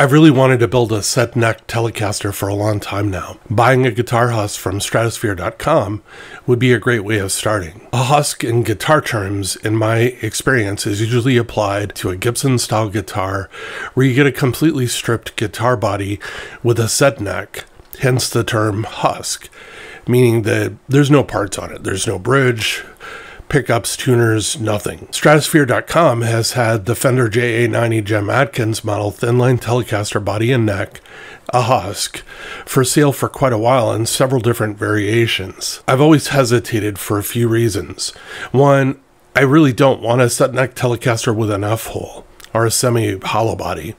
I've really wanted to build a set neck Telecaster for a long time now. Buying a guitar husk from Stratosphere.com would be a great way of starting. A husk in guitar terms, in my experience, is usually applied to a Gibson style guitar where you get a completely stripped guitar body with a set neck, hence the term husk, meaning that there's no parts on it. There's no bridge, pickups, tuners, nothing. Stratosphere.com has had the Fender JA90 Jim Adkins model thinline Telecaster body and neck, a husk, for sale for quite a while in several different variations. I've always hesitated for a few reasons. One, I really don't want a set neck Telecaster with an F-hole or a semi-hollow body.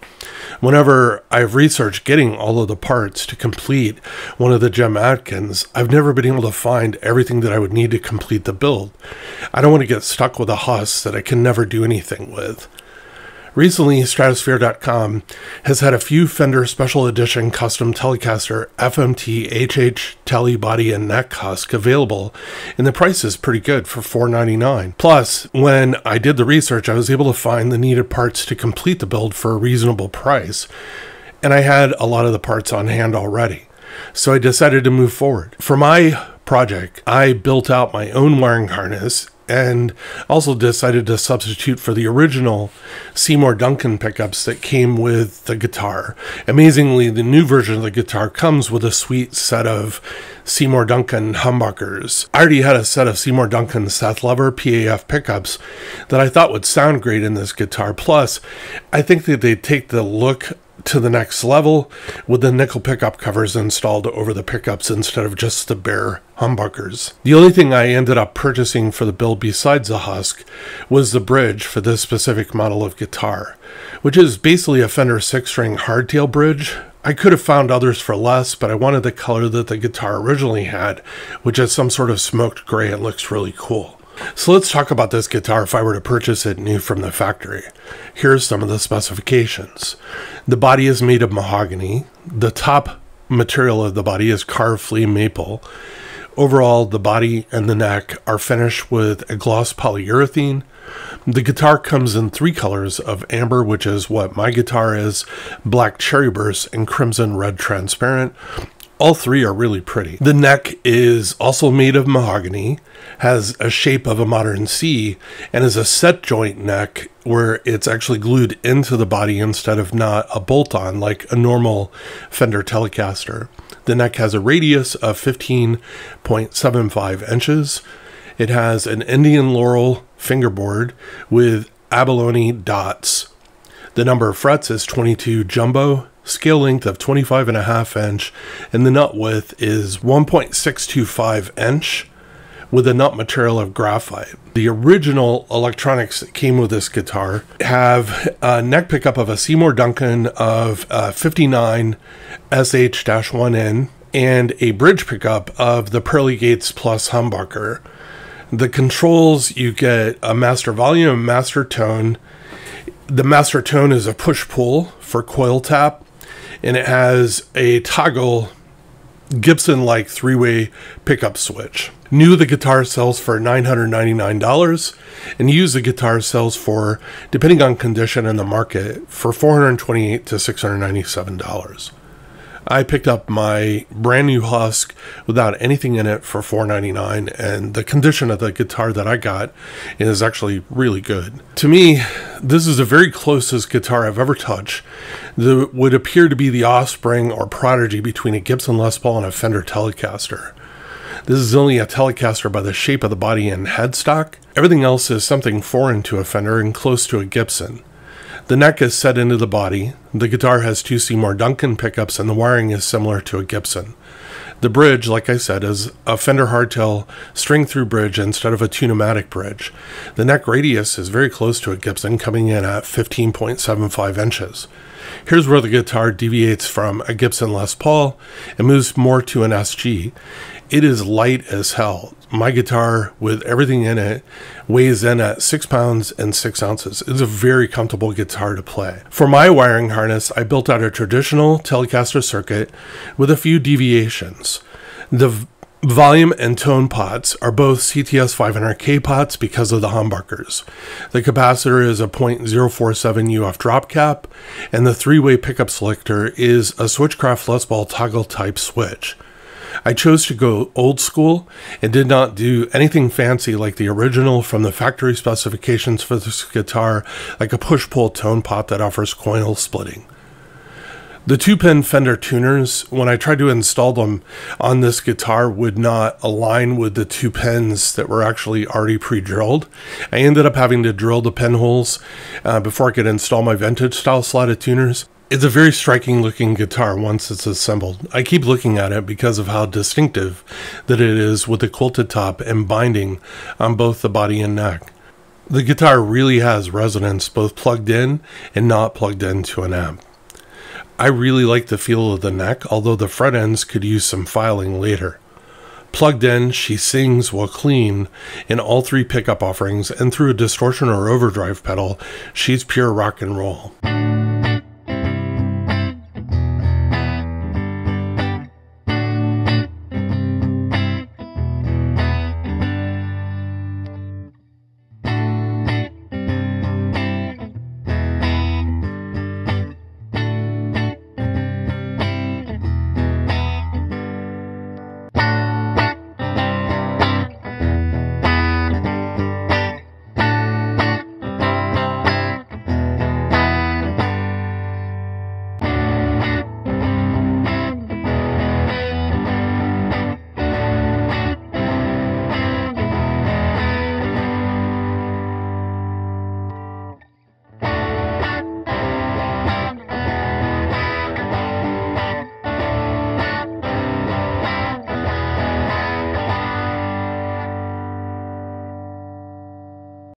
Whenever I've researched getting all of the parts to complete one of the Jim Adkins, I've never been able to find everything that I would need to complete the build. I don't want to get stuck with a husk that I can never do anything with. Recently, Stratosphere.com has had a few Fender Special Edition Custom Telecaster FMT HH Tele body and neck husk available, and the price is pretty good for $4.99. Plus, when I did the research, I was able to find the needed parts to complete the build for a reasonable price, and I had a lot of the parts on hand already, so I decided to move forward. For my project, I built out my own wiring harness and also decided to substitute for the original Seymour Duncan pickups that came with the guitar. Amazingly, the new version of the guitar comes with a sweet set of Seymour Duncan humbuckers. I already had a set of Seymour Duncan Seth Lover PAF pickups that I thought would sound great in this guitar. Plus, I think that they take the look to the next level with the nickel pickup covers installed over the pickups instead of just the bare humbuckers. The only thing I ended up purchasing for the build besides the husk was the bridge for this specific model of guitar, which is basically a Fender 6-string hardtail bridge. I could have found others for less, but I wanted the color that the guitar originally had, which is some sort of smoked gray and looks really cool. So let's talk about this guitar if I were to purchase it new from the factory. Here are some of the specifications. The body is made of mahogany. The top material of the body is carved Flamed Maple. Overall, the body and the neck are finished with a gloss polyurethane. The guitar comes in three colors of amber, which is what my guitar is, black cherry burst, and crimson red transparent. All three are really pretty. The neck is also made of mahogany, has a shape of a modern C, and is a set joint neck where it's actually glued into the body instead of not a bolt-on like a normal Fender Telecaster. The neck has a radius of 15.75 inches. It has an Indian laurel fingerboard with abalone dots. The number of frets is 22 jumbo. Scale length of 25.5 inch, and the nut width is 1.625 inch with a nut material of graphite. The original electronics that came with this guitar have a neck pickup of a Seymour Duncan of 59 SH-1N and a bridge pickup of the Pearly Gates Plus humbucker. The controls, you get a master volume and master tone. The master tone is a push-pull for coil tap, and it has a toggle Gibson-like three-way pickup switch. New, the guitar sells for $999, and used the guitar sells for, depending on condition and the market, for $428 to $697. I picked up my brand new husk without anything in it for $499, and the condition of the guitar that I got is actually really good. To me, this is the very closest guitar I've ever touched that would appear to be the offspring or prodigy between a Gibson Les Paul and a Fender Telecaster. This is only a Telecaster by the shape of the body and headstock. Everything else is something foreign to a Fender and close to a Gibson. The neck is set into the body. The guitar has two Seymour Duncan pickups, and the wiring is similar to a Gibson. The bridge, like I said, is a Fender hardtail string-through bridge instead of a tunematic bridge. The neck radius is very close to a Gibson, coming in at 15.75 inches. Here's where the guitar deviates from a Gibson Les Paul and moves more to an SG. It is light as hell. My guitar, with everything in it, weighs in at 6 pounds and 6 ounces. It's a very comfortable guitar to play. For my wiring harness, I built out a traditional Telecaster circuit with a few deviations. The Volume and tone pots are both CTS 500K pots because of the humbuckers. The capacitor is a 0.047 UF drop cap, and the three-way pickup selector is a Switchcraft Les Paul toggle type switch. I chose to go old school and did not do anything fancy like the original from the factory specifications for this guitar, like a push-pull tone pot that offers coil splitting. The two-pin Fender tuners, when I tried to install them on this guitar, would not align with the two pins that were actually already pre-drilled. I ended up having to drill the pinholes before I could install my vintage-style slotted tuners. It's a very striking looking guitar once it's assembled. I keep looking at it because of how distinctive that it is with the quilted top and binding on both the body and neck. The guitar really has resonance both plugged in and not plugged into an amp. I really like the feel of the neck, although the fret ends could use some filing later. Plugged in, she sings while clean in all three pickup offerings, and through a distortion or overdrive pedal, she's pure rock and roll.